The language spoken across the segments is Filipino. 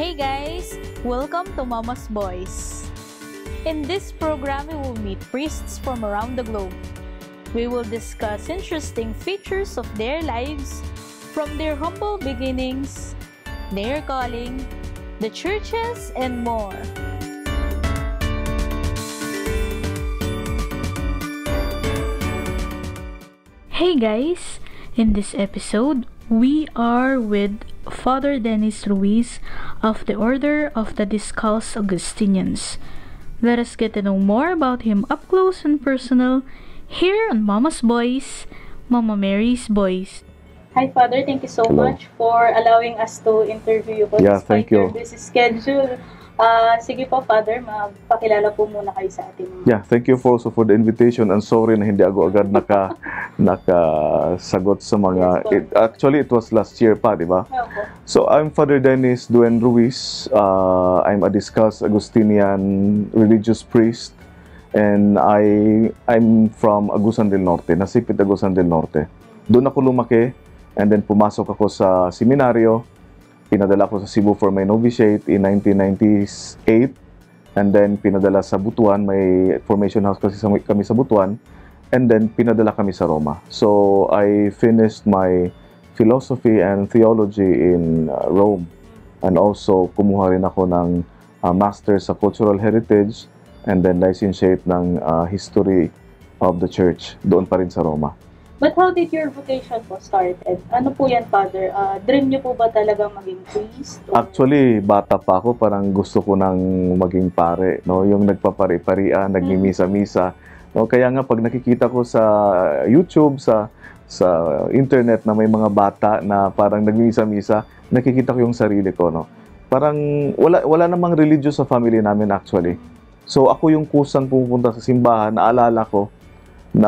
Hey guys! Welcome to Mama's Boys! In this program, we will meet priests from around the globe. We will discuss interesting features of their lives, from their humble beginnings, their calling, the churches, and more. Hey guys! In this episode, we are with Father Dennis Ruiz of the Order of the Discalced Augustinians. Let us get to know more about him up close and personal here on Mama's Boys, Mama Mary's Boys. Hi, Father. Thank you so much for allowing us to interview you po. Yeah, thank you. This is schedule. Sige po, Father, mapakilala po muna kayo sa atin. Yeah, thank you also for the invitation, and sorry na hindi ako agad nakasagot sa mga... Yes, actually, it was last year pa, di ba? Okay. So, I'm Father Dennis Ruiz. I'm a Discalced Augustinian religious priest, and I'm from Agusan del Norte, Nasipit, Agusan del Norte. Doon ako lumaki, and then pumasok ako sa seminaryo. Pinadala ko sa Cebu for my novitiate in 1998, and then pinadala sa Butuan, may formation house kasi kami sa Butuan, and then pinadala kami sa Roma. So I finished my philosophy and theology in Rome, and also kumuha rin ako ng master sa cultural heritage, and then licentiate ng history of the church doon pa rin sa Roma. But how did your vocation po started? Ano po yan, Father? Dream niyo po ba talaga maging priest? Actually, bata pa ako, parang gusto ko nang maging pare, no? Yung nagpapari-parian, nagmimisa-misa. No? Kaya nga, pag nakikita ko sa YouTube, sa internet na may mga bata na parang nagmimisa-misa, nakikita ko yung sarili ko, no? Parang wala namang religious sa family namin, actually. So, ako yung kusang pumunta sa simbahan, naalala ko, na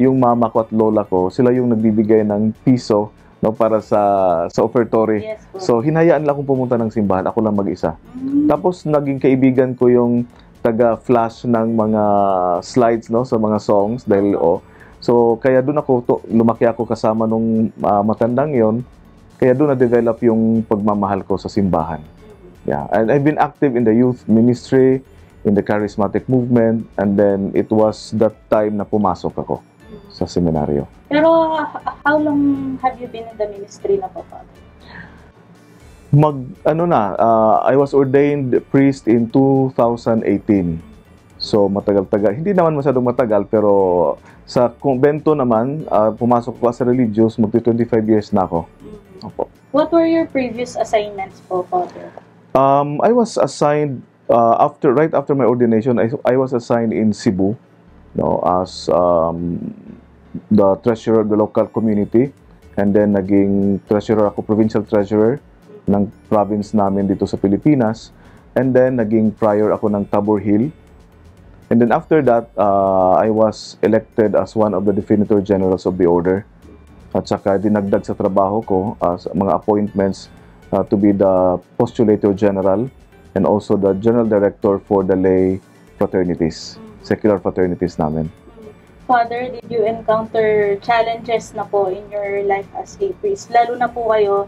yung mama ko at lola ko, sila yung nagbibigay ng piso, no, para sa offertory. Yes, so hinayaan lang akong pumunta ng simbahan, ako lang mag-isa. Tapos naging kaibigan ko yung taga-flash ng mga slides, no, sa mga songs dahil so kaya doon ako lumaki ako kasama nung matandang yon. Kaya doon na-develop yung pagmamahal ko sa simbahan. Yeah, and I've been active in the youth ministry, in the charismatic movement, and then it was that time na pumasok ako sa seminaryo. Pero how long have you been in the ministry na po, Father? I was ordained priest in 2018. So matagal-tagal, hindi naman masyadong matagal, pero sa kumbento naman, pumasok ko sa religious, magti-25 years na ako. Opo. What were your previous assignments po, Father? I was assigned right after my ordination, I was assigned in Cebu, no, as the treasurer of the local community, and then naging treasurer ako, provincial treasurer ng province namin dito sa Pilipinas, and then naging prior ako ng Tabor Hill, and then after that, I was elected as one of the Definitor Generals of the Order, at saka dinagdag sa trabaho ko as mga appointments to be the Postulator General, and also the General Director for the lay fraternities, secular fraternities namin. Father, did you encounter challenges na po in your life as a priest? Lalo na po kayo,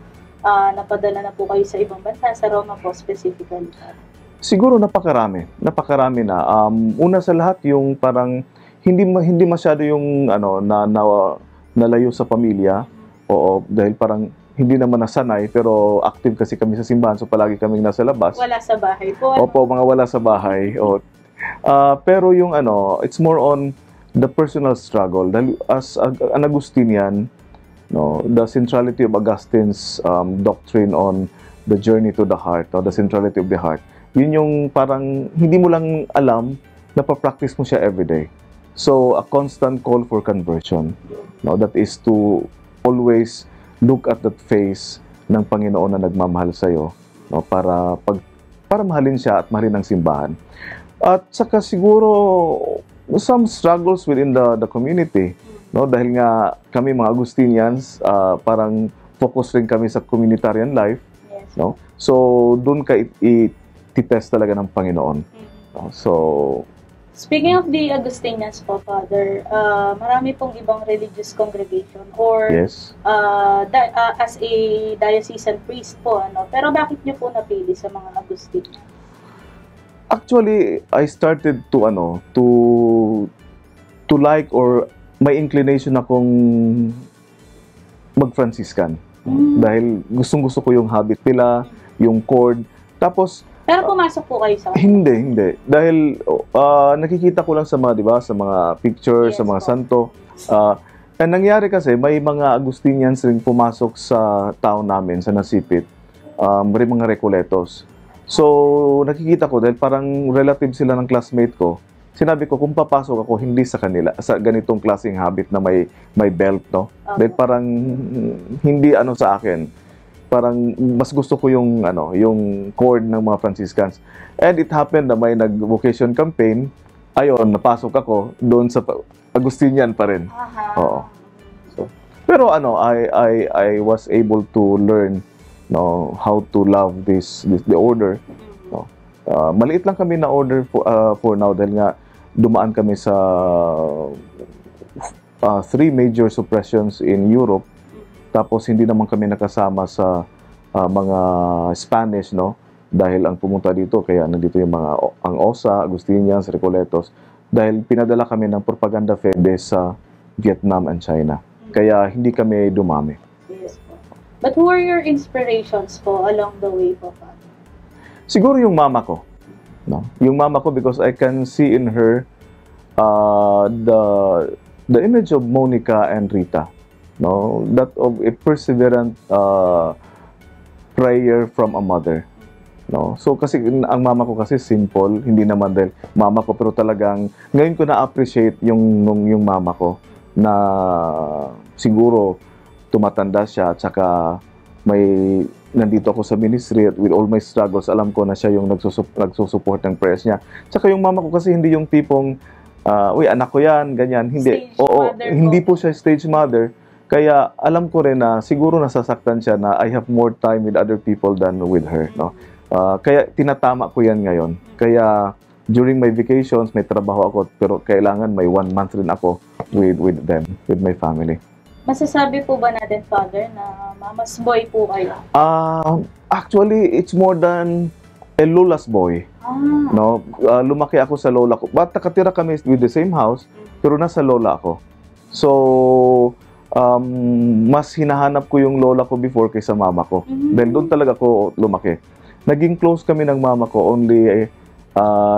napadala na po kayo sa ibang bansa, sa Roma po specifically. Siguro napakarami na. Una sa lahat, yung parang hindi masyado yung nalayo sa pamilya. Oo, dahil parang hindi naman nasanay, pero active kasi kami sa simbahan, so palagi kaming nasa labas. Wala sa bahay po. Opo, mga wala sa bahay. Pero yung it's more on the personal struggle. Dahil as an Augustinian, no, the centrality of Augustine's doctrine on the journey to the heart, or the centrality of the heart, yun yung parang hindi mo lang alam, napapractice mo siya everyday. So, a constant call for conversion. No, that is to always look at that face ng Panginoon na nagmamahal sa iyo, no, para mahalin siya at mahalin ang simbahan. At saka siguro some struggles within the community, no, dahil nga kami mga Augustinians, parang focus rin kami sa communitarian life, no. So doon ka ititest talaga ng Panginoon. So Speaking of the Augustinians po, Father, marami pong ibang religious congregation or yes. As a diocesan priest po, ano? Pero bakit niyo po napili sa mga Augustinians? Actually, I started to ano, to like or may inclination akong mag-Franciscan. Mm. Dahil gustong-gusto ko yung habit nila, yung cord. Tapos pero pumasok po kayo sa... Hindi, hindi. Dahil nakikita ko lang sa mga, di ba, sa mga pictures, yes, sa mga santo. Ang nangyari kasi, may mga Augustinians rin pumasok sa town namin, sa Nasipit. May mga Recoletos. So, nakikita ko, dahil parang relative sila ng classmate ko, sinabi ko, kung papasok ako, hindi sa kanila, sa ganitong klaseng habit na may belt, no? Okay. Dahil parang hindi ano sa akin. Parang mas gusto ko yung ano, yung cord ng mga Franciscans. And it happened na may nag-vocation campaign. Ayun, napasok ako doon sa Augustinian pa rin. Oo. So, pero ano, I was able to learn, no, how to love this the order. No. Maliit lang kami na order for now dahil nga dumaan kami sa 3 major suppressions in Europe. Tapos hindi naman kami nakasama sa mga Spanish, no? Dahil ang pumunta dito, kaya nandito yung mga Osa, Agustinians, Recoletos. Dahil pinadala kami ng Propaganda Fide sa Vietnam and China. Kaya hindi kami dumami. Yes, po. But who are your inspirations po along the way po? Siguro yung mama ko. No? Yung mama ko because I can see in her the image of Monica and Rita. No, that of a perseverant prayer from a mother. No, so kasi ang mama ko kasi simple, hindi naman dahil mama ko, pero talagang ngayon ko na-appreciate yung mama ko na siguro tumatanda siya at saka may nandito ako sa ministry at with all my struggles, alam ko na siya yung nagsusupport ng prayers niya. Saka yung mama ko kasi hindi yung tipong uy, anak ko yan, ganyan, hindi. Stage oo, hindi po siya stage mother. Kaya alam ko rin na siguro nasasaktan siya na I have more time with other people than with her. No? Kaya tinatama ko yan ngayon. Kaya during my vacations, may trabaho ako pero kailangan may 1 month rin ako with them, with my family. Masasabi po ba natin, Father, na mama's boy po kayo? Actually, it's more than a lola's boy. Ah. No? Lumaki ako sa lola ko. But nakatira kami with the same house pero nasa lola ako. So... mas hinahanap ko yung lola ko before kaysa mama ko. Dahil doon talaga ako lumaki. Naging close kami ng mama ko only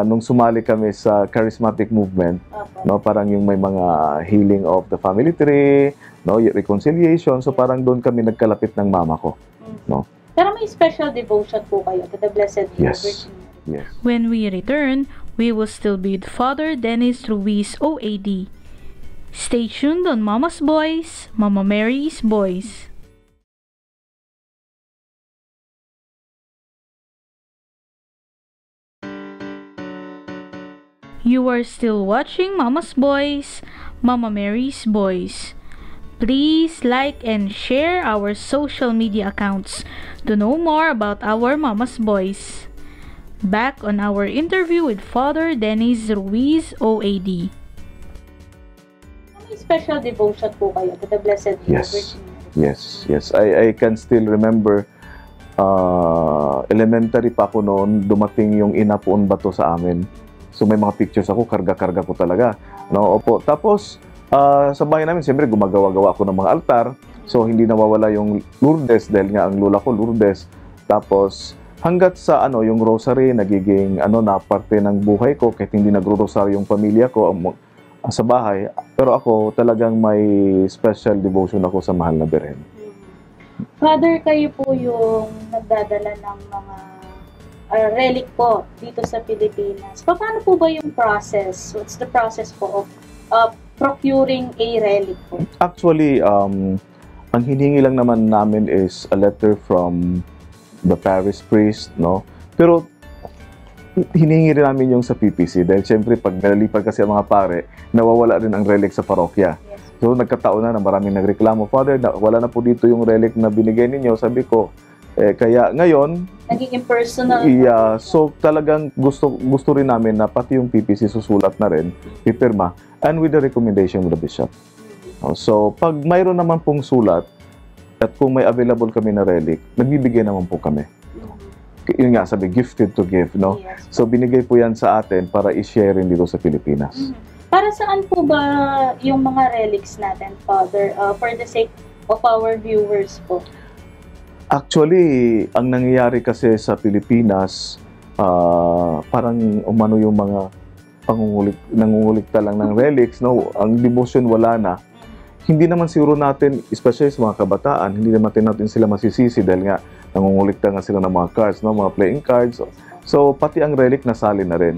nung sumali kami sa charismatic movement. Okay. No, parang yung may mga healing of the family tree, no, reconciliation. So parang doon kami nagkalapit ng mama ko. No? Pero may special devotion po kayo to the Blessed Virgin. Yes. When we return, we will still be with Father Dennis Ruiz, OAD. Stay tuned on Mama's Boys, Mama Mary's Boys. You are still watching Mama's Boys, Mama Mary's Boys. Please like and share our social media accounts to know more about our Mama's Boys. Back on our interview with Father Dennis Ruiz, OAD. Special devotion po kayo to the Blessed Virgin. Yes, yes, yes. I can still remember elementary pa ako noon, dumating yung Inapuon Bato sa amin. So may mga pictures ako, karga-karga ko talaga. No, opo. Tapos sa bahay namin, siyempre gumagawa-gawa ako ng mga altar. So hindi nawawala yung Lourdes dahil nga ang lula ko Lourdes. Tapos hanggat sa ano, yung rosary nagiging ano na parte ng buhay ko kahit hindi nagro-rosary yung pamilya ko. Sa bahay, pero ako talagang may special devotion ako sa Mahal na Birhen. Father, kayo po yung nagdadala ng mga relic po dito sa Pilipinas. Paano po ba yung process? What's the process po of procuring a relic po? Actually, ang hiningi lang naman namin is a letter from the parish priest, no? Pero hiningi rin namin yung sa PPC dahil siyempre pag nalilipad kasi ang mga pare, nawawala rin ang relic sa parokya. Yes. So nagkataon na maraming nagreklamo, Father, wala na po dito yung relic na binigay ninyo. Sabi ko, kaya ngayon, naging impersonal. Yeah, so talagang gusto rin namin na pati yung PPC susulat na rin, pipirma, and with the recommendation of the bishop. So, pag mayroon naman pong sulat, at kung may available kami na relic, nagbibigay naman po kami. Yun nga, sabi, gifted to give, no? Yes. So, binigay po yan sa atin para i-share dito sa Pilipinas. Para saan po ba yung mga relics natin, Father, for the sake of our viewers po? Actually, ang nangyayari kasi sa Pilipinas, parang umano yung mga nangungulikta lang ng relics, no? Ang devotion wala na. Hindi naman siguro natin, especially sa mga kabataan, hindi naman natin sila masisisi dahil nga nangungulikta nga sila ng mga cards, no? Mga playing cards. So, pati ang relic nasali na rin.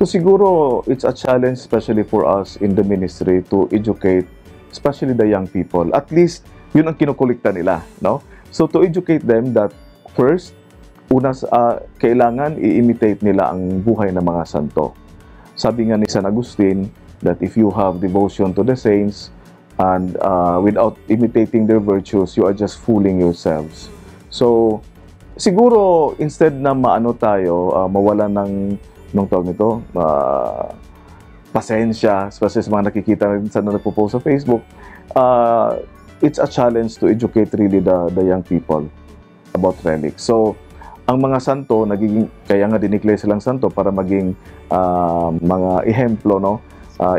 So, siguro, it's a challenge especially for us in the ministry to educate, especially the young people. At least, yun ang kinukulikta nila, no? So, to educate them that first, kailangan i-imitate nila ang buhay ng mga santo. Sabi nga ni San Agustin that if you have devotion to the saints and without imitating their virtues, you are just fooling yourselves. So, siguro, instead na maano tayo, mawala ng, nung tawag nito, pasensya, especially sa mga nakikita na nagpo-post sa Facebook, it's a challenge to educate really the young people about relics. So, ang mga santo, nagiging, kaya nga dinikle silang santo para maging mga ehemplo, no?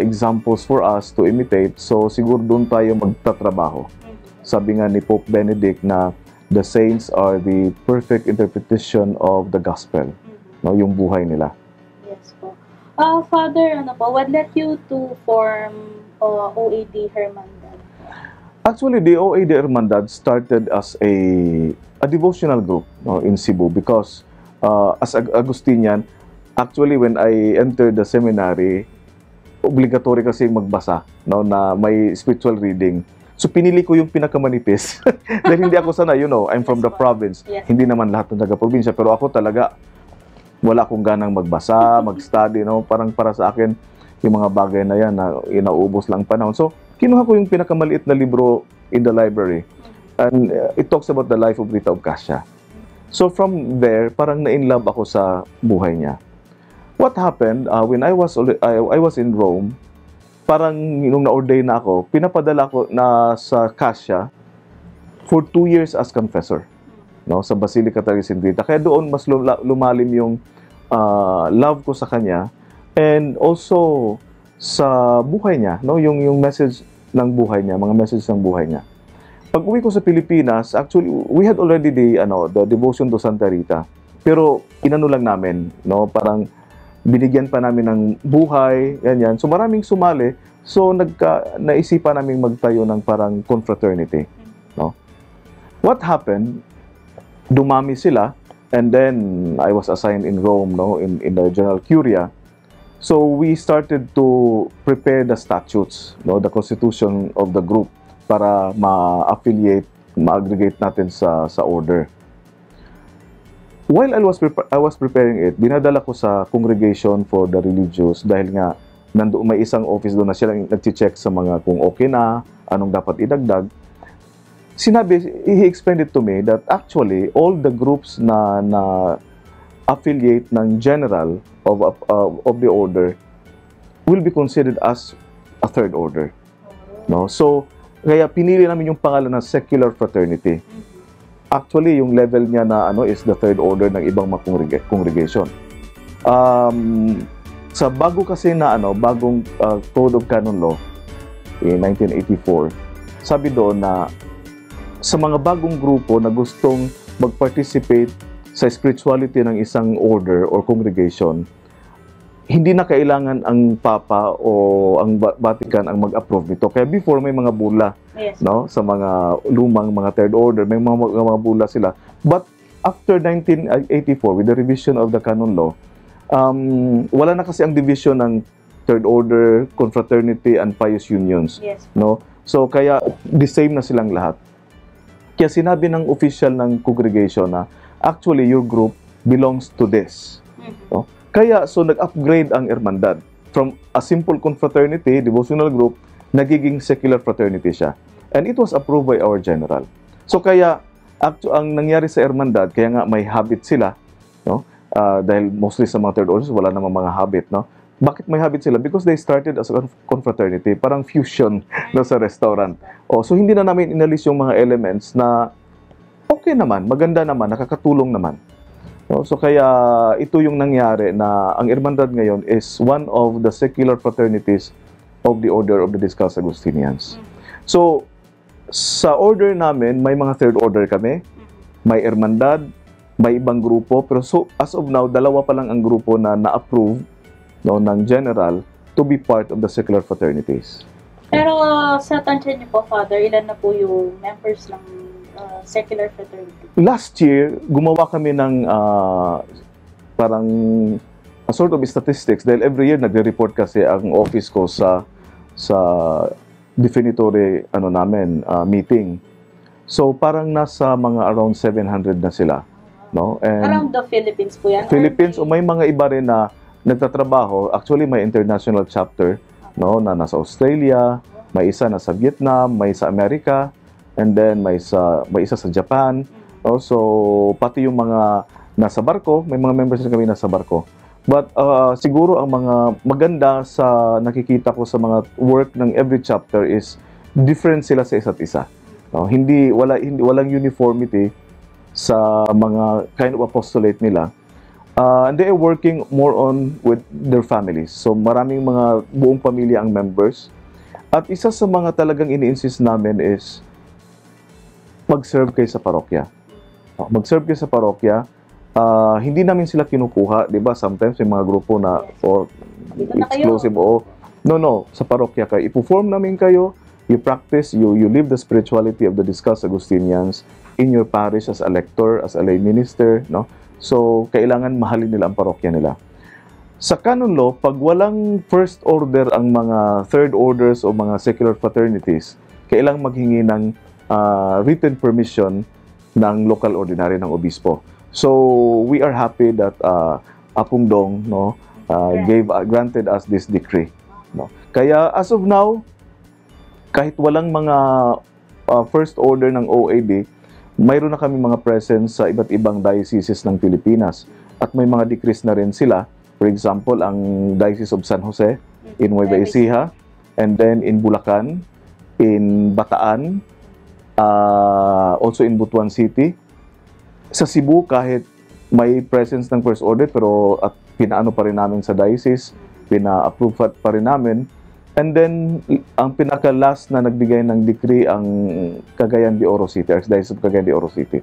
Examples for us to imitate. So, siguro doon tayo magtatrabaho. Sabi nga ni Pope Benedict na the saints are the perfect interpretation of the gospel, no? Yung buhay nila. Yes po. Father, ano po, what led you to form OAD Hermandad? Actually, the OAD Hermandad started as a devotional group, no, in Cebu because as Agustinian, actually when I entered the seminary, obligatory kasi magbasa, no, na may spiritual reading. So pinili ko yung pinakamanipis dahil hindi ako sana, you know, I'm from the province. Yes. Hindi naman lahat ng taga-probinsya, pero ako talaga wala akong ganang magbasa, mag-study, no, parang para sa akin yung mga bagay na yan na inaubos lang panahon. So kinuha ko yung pinakamaliit na libro in the library. And it talks about the life of Rita of Cascia. So from there, parang na-inlove ako sa buhay niya. What happened, when I was in Rome, parang nung na-ordain na ako, pinapadala ko na sa Cascia for 2 years as confessor, no, sa Basilica Taricentrita. Kaya doon mas lumalim yung love ko sa kanya and also sa buhay niya, no, yung message ng buhay niya, mga message ng buhay niya. Pag uwi ko sa Pilipinas, actually we had already the devotion to Santa Rita, pero inano lang namin, no, parang binigyan pa namin ng buhay, yan. So maraming sumali, so naisipan namin magtayo ng parang confraternity, no. What happened, dumami sila, and then I was assigned in Rome, no, in the General Curia. So we started to prepare the statutes, no, the constitution of the group para ma-affiliate, ma-aggregate natin sa order. While I was preparing it, binadala ko sa Congregation for the Religious dahil nga nandoon may isang office doon na siya lang nagche-check sa mga kung okay na, anong dapat idagdag. He explained it to me that actually all the groups na affiliate ng general of the order will be considered as a third order, no? So kaya pinili namin yung pangalan na Secular Fraternity. Actually yung level niya na is the third order ng ibang mga congregation. Sa bago kasi na bagong Code of Canon Law in 1984, sabi doon na sa mga bagong grupo na gustong mag-participate sa spirituality ng isang order or congregation, hindi na kailangan ang Papa o ang Vatican ang mag-approve nito. Kaya before may mga bula, yes, no, sa mga lumang mga third order, may mga bula sila. But after 1984, with the revision of the Canon Law, wala na kasi ang division ng third order, confraternity, and pious unions, yes, no. So kaya the same na silang lahat. Kaya sinabi ng official ng congregation na actually, your group belongs to this. No? Kaya, so nag-upgrade ang Hermandad. From a simple confraternity, devotional group, nagiging secular fraternity siya. And it was approved by our general. So kaya, Ang nangyari sa Hermandad, kaya nga may habit sila, no? Dahil mostly sa mga third orders, wala namang mga habit, no? Bakit may habit sila? Because they started as a confraternity, parang fusion na sa restaurant. Oh, so hindi na namin inalis yung mga elements na okay naman, maganda naman, nakakatulong naman. Oh, so kaya ito yung nangyari na ang Hermandad ngayon is one of the secular fraternities of the Order of the Discalced Augustinians. So sa order namin, may mga third order kami, may Hermandad, may ibang grupo, pero so as of now, dalawa pa lang ang grupo na na-approve, no, ng general to be part of the secular fraternities. Pero sa tansya niyo po, Father, ilan na po yung members ng secular fraternity? Last year, gumawa kami ng parang a sort of statistics dahil every year nagre-report kasi ang office ko sa definitory ano namin meeting. So parang nasa mga around 700 na sila, no? And around the Philippines po yan. Philippines, o may mga iba rin na nagtatrabaho. Actually, may international chapter, no, na nasa Australia, may isa na sa Vietnam, may sa Amerika, and then may isa sa Japan. No? So, pati yung mga nasa barko, may mga members na kami nasa barko. But siguro ang mga maganda sa nakikita ko sa mga work ng every chapter is different sila sa isa't isa. No? Walang uniformity sa mga kind of apostolate nila. And they are working more on with their families. So maraming mga buong pamilya ang members. At isa sa mga talagang ini-insist namin is mag-serve kayo sa parokya. Mag-serve kayo sa parokya. Hindi namin sila kinukuha, di ba? Sometimes may mga grupo na explosive. Oh. No. Sa parokya kayo. Ipo-form namin kayo. You practice, you live the spirituality of the Discalced Augustinians in your parish as a lector, as a lay minister, no? So, kailangan mahalin nila ang parokya nila. Sa canon law, pag walang first order ang mga third orders o mga secular fraternities, kailangan maghingi ng written permission ng local ordinary ng obispo. So, we are happy that Apong Dong, no, granted us this decree. No? Kaya, as of now, kahit walang mga first order ng OAD, mayroon na kami mga presence sa iba't ibang dioceses ng Pilipinas at may mga decrees na rin sila. For example, ang Diocese of San Jose in Nueva Ecija, and then in Bulacan, in Bataan, also in Butuan City. Sa Cebu, kahit may presence ng first order pero at pinaano pa rin namin sa diocese, pina-approve pa rin namin. And then, ang pinaka-last na nagbigay ng decree ang Cagayan de Oro City, Archdiocese of Cagayan de Oro City.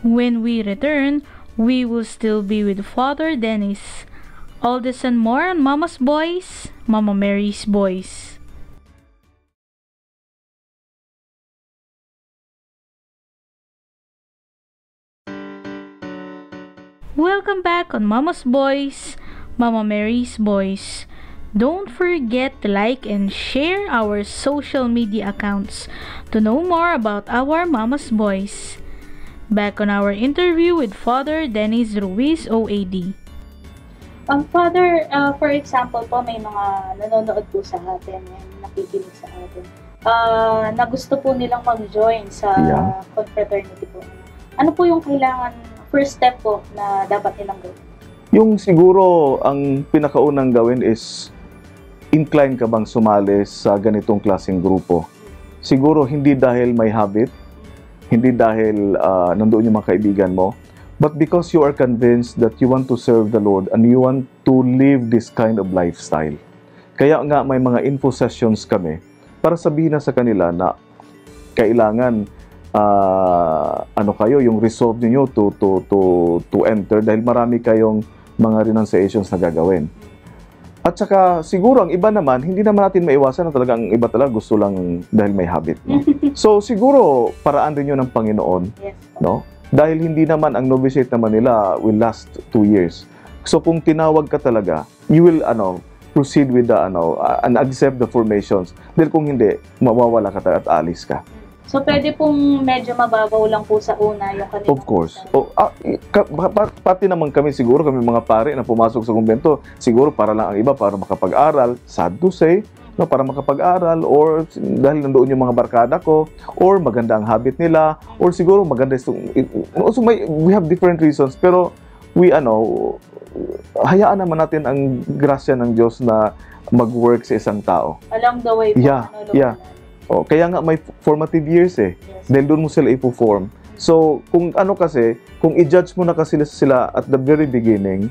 When we return, we will still be with Father Dennis. All this and more on Mama's Boys, Mama Mary's Boys. Welcome back on Mama's Boys, Mama Mary's Boys. Don't forget to like and share our social media accounts to know more about our Mama's Boys. Back on our interview with Father Dennis Ruiz, OAD. Father, for example po, may mga nanonood po sa atin, nakikinig sa atin, na gusto po nilang mag-join sa confraternity po. Ano po yung kailangan, first step po na dapat nilang gawin? Yung siguro ang pinakaunang gawin is incline ka bang sumali sa ganitong klaseng grupo? Siguro hindi dahil may habit, hindi dahil nandoon yung mga kaibigan mo, but because you are convinced that you want to serve the Lord and you want to live this kind of lifestyle. Kaya nga may mga info sessions kami para sabihin na sa kanila na kailangan ano kayo, yung resolve niyo to enter dahil marami kayong mga renunciations na gagawin. At saka, siguro, ang iba naman, hindi naman natin maiwasan na talagang iba talaga gusto lang dahil may habit. No? So, siguro, paraan rin yun ng Panginoon. Yes. No? Dahil hindi naman, ang novitiate naman nila will last 2 years. So, kung tinawag ka talaga, you will proceed with the, and accept the formations. Dahil kung hindi, mawawala ka talaga at alis ka. So, pwede pong medyo mababaw lang po sa una yung kanila. Of course. Oh, pati naman kami siguro, kami mga pare na pumasok sa kumbento, siguro para lang ang iba, para makapag-aral. Sad to say, no, para makapag-aral, or dahil nandoon yung mga barkada ko, or maganda ang habit nila, or siguro maganda. So may, we have different reasons, pero hayaan naman natin ang grasya ng Diyos na mag-work sa isang tao. Along the way po. Oh, kaya nga may formative years eh. Yes. Dahil doon mo sila ipo-form. So, kung i-judge mo na kasi sila at the very beginning,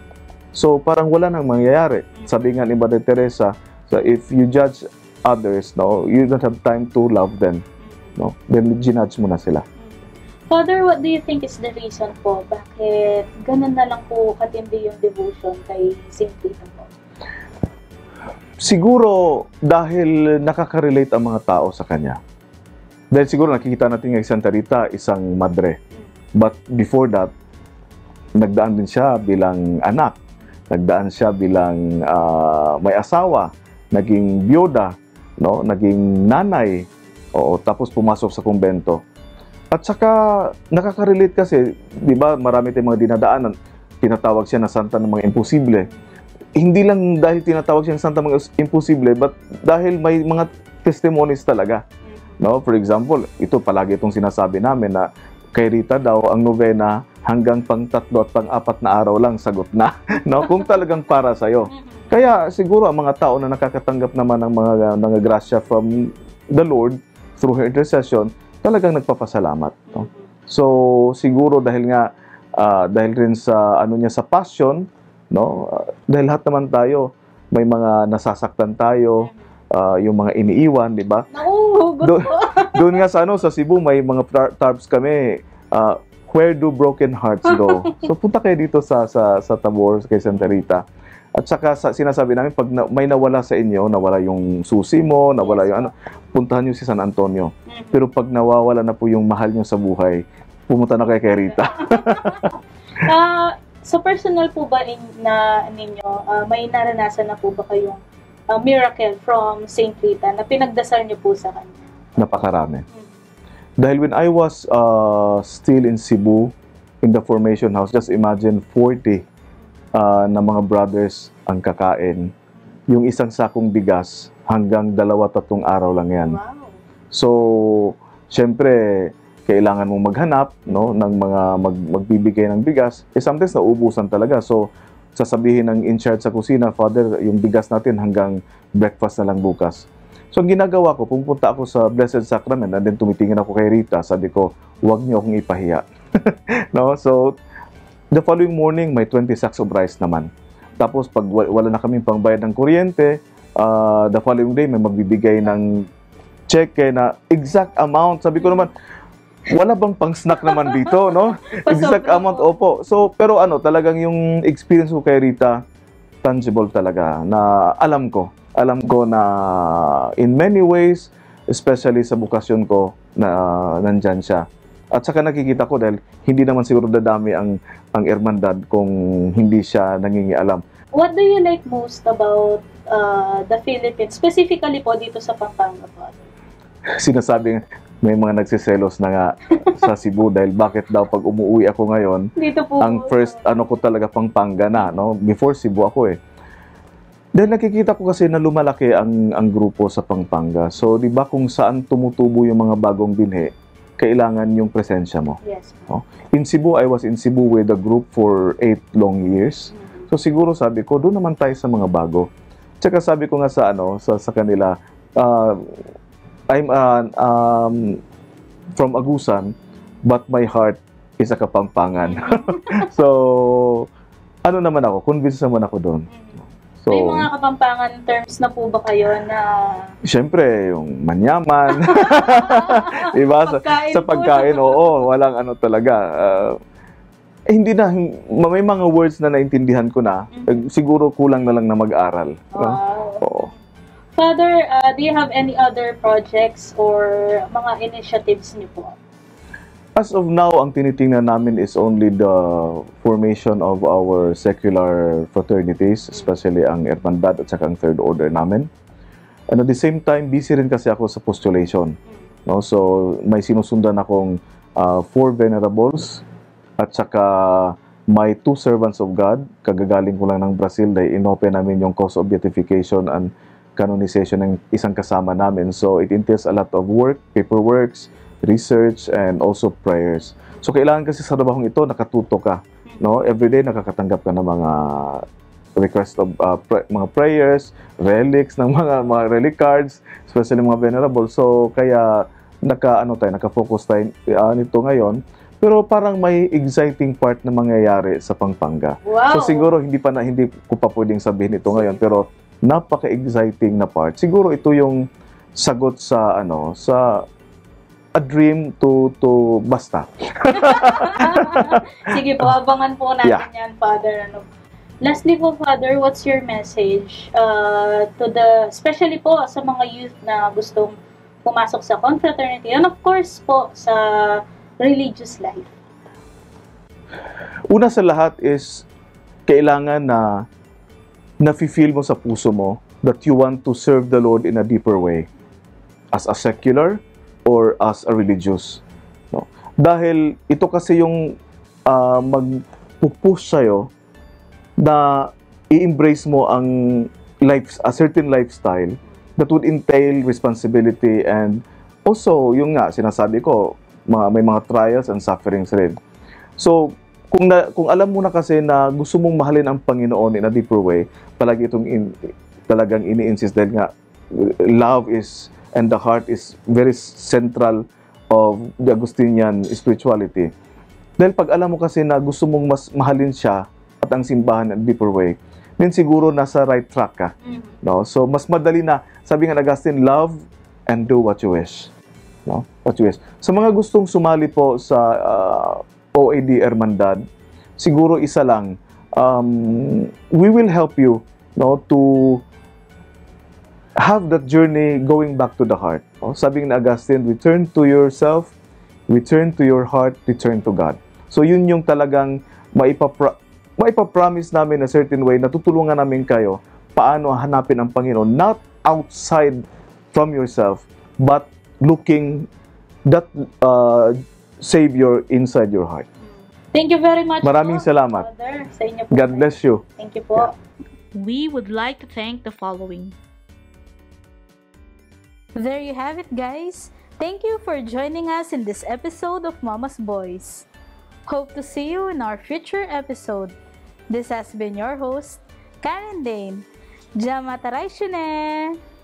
so parang wala nang mangyayari. Sabi nga ni Mother Teresa, so if you judge others, no, you don't have time to love them. No? Then, ginudge mo na sila. Father, what do you think is the reason po bakit ganun na lang po katindi yung devotion kay Saint Rita po? Siguro dahil nakaka-relate ang mga tao sa kanya. Dahil siguro nakikita natin kay Santa Rita, isang madre. But before that, nagdaan din siya bilang anak. Nagdaan siya bilang may asawa, naging biyuda, no? Naging nanay, o tapos pumasok sa kumbento. At saka, nakaka-relate kasi, di ba, marami tayong mga dinadaanan. Tinatawag siya na santa ng mga imposible. Hindi lang dahil tinatawag siya ng santa ng mga imposible, but dahil may mga testimonies talaga. No? For example, ito palagi itong sinasabi namin na kay Rita daw ang novena hanggang pang-3 at pang-4 na araw lang sagot na. No? Kung talagang para sa'yo. Kaya siguro ang mga tao na nakakatanggap naman ng mga grasya from the Lord through her intercession, talagang nagpapasalamat, no? So siguro dahil nga dahil rin sa niya sa passion, no? Dahil lahat naman tayo may mga nasasaktan tayo, yung mga iniiwan, di ba? Doon nga sa sa Cebu may mga tarps kami, where do broken hearts go? So punta kayo dito sa Tabor kay Santa Rita. At saka sinasabi namin pag may nawala sa inyo, nawala yung susi mo, nawala yung puntahan niyo si San Antonio. Pero pag nawawala na po yung mahal niyo sa buhay, pumunta na kay Rita. So personal po ba ninyo, may naranasan na po ba kayong miracle from Saint Rita na pinagdasal niyo po sa kanya? Napakarami. Dahil when I was still in Cebu, in the formation house, just imagine 40 na mga brothers ang kakain. Yung isang sakong bigas hanggang 2-3 araw lang yan. Wow. So, syempre, kailangan mong maghanap, no, ng mga magbibigay ng bigas. Eh, sometimes naubusan talaga. So, sasabihin ng in-charge sa kusina, Father, yung bigas natin hanggang breakfast na lang bukas. So, ang ginagawa ko, pumunta ako sa Blessed Sacrament and then tumitingin ako kay Rita. Sabi ko, huwag niyo akong ipahiya. No? So, the following morning, may 20 sacks of rice naman. Tapos, pag wala na kaming pangbayad ng kuryente, the following day, may magbibigay ng cheque na exact amount. Sabi ko naman, wala bang pang-snack naman dito, no? Exact amount, opo. So, pero talagang yung experience ko kay Rita, tangible talaga. Na alam ko na in many ways, especially sa bukasyon ko, na nandyan siya. At saka nakikita ko dahil hindi naman siguro dadami ang hermandad kung hindi siya nangingialam. What do you like most about the Philippines? Specifically po dito sa Pampanga po. Sinasabi, may mga nagsiselos na nga sa Cebu dahil bakit daw pag umuwi ako ngayon, dito po ang first ko talaga Pampanga na. No? Before Cebu ako eh. Dahil nakikita ko kasi na lumalaki ang grupo sa Pampanga. So di ba kung saan tumutubo yung mga bagong binhe, kailangan yung presensya mo. Yes. Oh. In Cebu, I was in Cebu with a group for 8 long years. So siguro sabi ko, doon naman tayo sa mga bago. Tsaka sabi ko nga sa sa kanila, I'm from Agusan, but my heart is a Kapampangan. So, naman ako, convinced naman ako doon. So, may mga Kapampangan terms na po ba kayo na... Siyempre, yung manyaman. Diba? Sa pagkain, oo. Walang talaga. Hindi na, may mga words na naintindihan ko na. Siguro kulang na lang na mag-aral. Wow. Oo. Father, do you have any other projects or mga initiatives niyo po? As of now, ang tinitingnan namin is only the formation of our secular fraternities, especially ang Hermandad at saka ang Third Order namin. And at the same time, busy rin kasi ako sa postulation. No? So, may sinusundan akong 4 venerables at saka may 2 servants of God. Kagagaling ko lang ng Brazil dahil inopen namin yung cause of beatification and canonization ng isang kasama namin. So it entails a lot of work, paperworks, research, and also prayers. So kailangan kasi sa trabahong ito, nakatuto ka. No? Everyday nakakatanggap ka ng mga request of mga prayers, relics, ng mga relic cards, especially mga venerable. So kaya naka-focus tayo nito ngayon. Pero parang may exciting part na mangyayari sa Pampanga. Wow. So siguro hindi ko pa pwedeng sabihin ito ngayon, pero napaka-exciting na part. Siguro ito yung sagot sa sa a dream to basta. Sige po, abangan po natin yan, Father. Lastly po, Father, what's your message to the, especially po sa mga youth na gustong pumasok sa confraternity and of course po sa religious life? Una sa lahat is kailangan na nafe-feel mo sa puso mo that you want to serve the Lord in a deeper way as a secular or as a religious. No? Dahil ito kasi yung magpupush sa'yo na i-embrace mo ang certain lifestyle that would entail responsibility, and also, yun nga, sinasabi ko, may mga trials and sufferings rin. So, kung alam mo na kasi na gusto mong mahalin ang Panginoon in a deeper way, palagi itong talagang ini-insist dahil nga, love is, and the heart is very central of the Augustinian spirituality. Dahil pag alam mo kasi na gusto mong mas mahalin siya, at ang simbahan in a deeper way, then siguro nasa right track ka. No? So, mas madali na, sabi nga Augustine, love and do what you wish. No? What you wish. Sa mga gustong sumali po sa OAD Hermandad, siguro isa lang, we will help you, no, to have that journey going back to the heart. No? Sabi nga Augustine, return to yourself, return to your heart, return to God. So, yun yung talagang maipapromise namin a certain way na tutulungan namin kayo paano hanapin ang Panginoon, not outside from yourself, but looking that Savior inside your heart. Thank you very much. Maraming salamat. Father, sa inyo po. God bless you. Thank you po. We would like to thank the following. There you have it, guys. Thank you for joining us in this episode of Mama's Boys. Hope to see you in our future episode. This has been your host, Karen Dane. Jamatarai shune!